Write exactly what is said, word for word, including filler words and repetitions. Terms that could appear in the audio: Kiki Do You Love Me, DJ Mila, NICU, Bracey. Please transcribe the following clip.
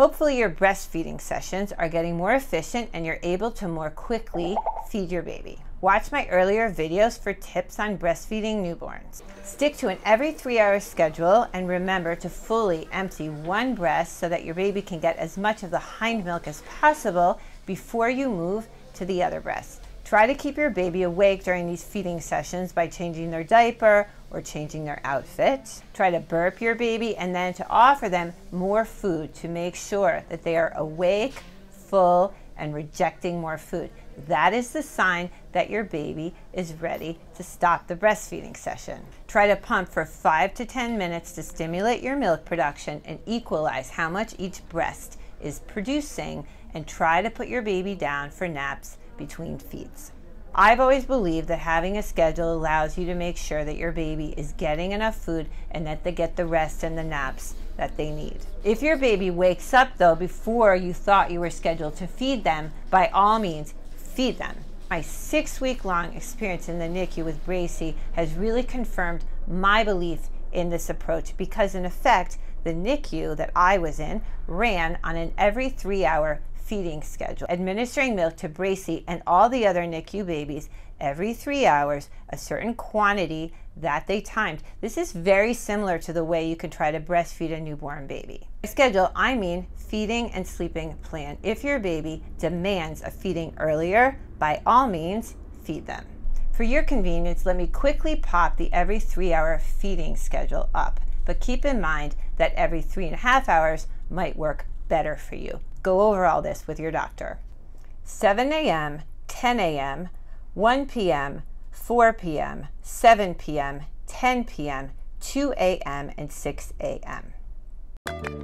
Hopefully your breastfeeding sessions are getting more efficient and you're able to more quickly feed your baby. Watch my earlier videos for tips on breastfeeding newborns. Stick to an every three hour schedule and remember to fully empty one breast so that your baby can get as much of the hind milk as possible before you move to the other breast. Try to keep your baby awake during these feeding sessions by changing their diaper or changing their outfit. Try to burp your baby and then to offer them more food to make sure that they are awake, full, and rejecting more food. That is the sign that your baby is ready to stop the breastfeeding session. Try to pump for five to ten minutes to stimulate your milk production and equalize how much each breast is producing, and try to put your baby down for naps between feeds. I've always believed that having a schedule allows you to make sure that your baby is getting enough food and that they get the rest and the naps that they need. If your baby wakes up though before you thought you were scheduled to feed them, by all means, feed them. My six week long experience in the N I C U with Bracey has really confirmed my belief in this approach, because in effect, the N I C U that I was in ran on an every three hour feeding schedule, administering milk to Bracey and all the other N I C U babies every three hours, a certain quantity that they timed. This is very similar to the way you can try to breastfeed a newborn baby. By schedule, I mean feeding and sleeping plan. If your baby demands a feeding earlier, by all means, feed them. For your convenience, let me quickly pop the every three hour feeding schedule up, but keep in mind that every three and a half hours might work better for you. Go over all this with your doctor. seven A M, ten A M, one P M, four P M, seven P M, ten P M, two A M, and six A M